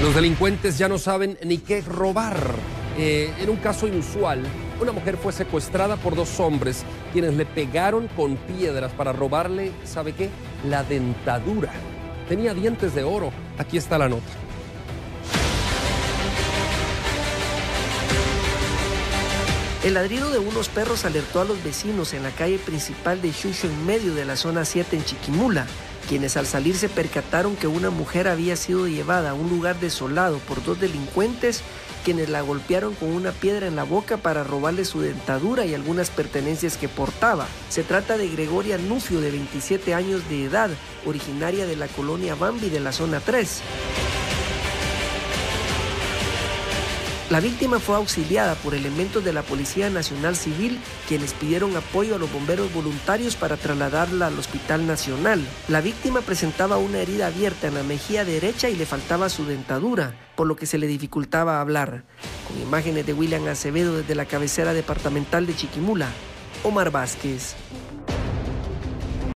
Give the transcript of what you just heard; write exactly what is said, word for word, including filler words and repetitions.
Los delincuentes ya no saben ni qué robar. Eh, en un caso inusual, una mujer fue secuestrada por dos hombres quienes le pegaron con piedras para robarle, ¿sabe qué? La dentadura. Tenía dientes de oro. Aquí está la nota. El ladrido de unos perros alertó a los vecinos en la calle principal de Xuxo, en medio de la zona siete en Chiquimula, quienes al salir se percataron que una mujer había sido llevada a un lugar desolado por dos delincuentes, quienes la golpearon con una piedra en la boca para robarle su dentadura y algunas pertenencias que portaba. Se trata de Gregoria Nufio, de veintisiete años de edad, originaria de la colonia Bambi de la zona tres. La víctima fue auxiliada por elementos de la Policía Nacional Civil, quienes pidieron apoyo a los bomberos voluntarios para trasladarla al Hospital Nacional. La víctima presentaba una herida abierta en la mejilla derecha y le faltaba su dentadura, por lo que se le dificultaba hablar. Con imágenes de William Acevedo desde la cabecera departamental de Chiquimula, Omar Vázquez.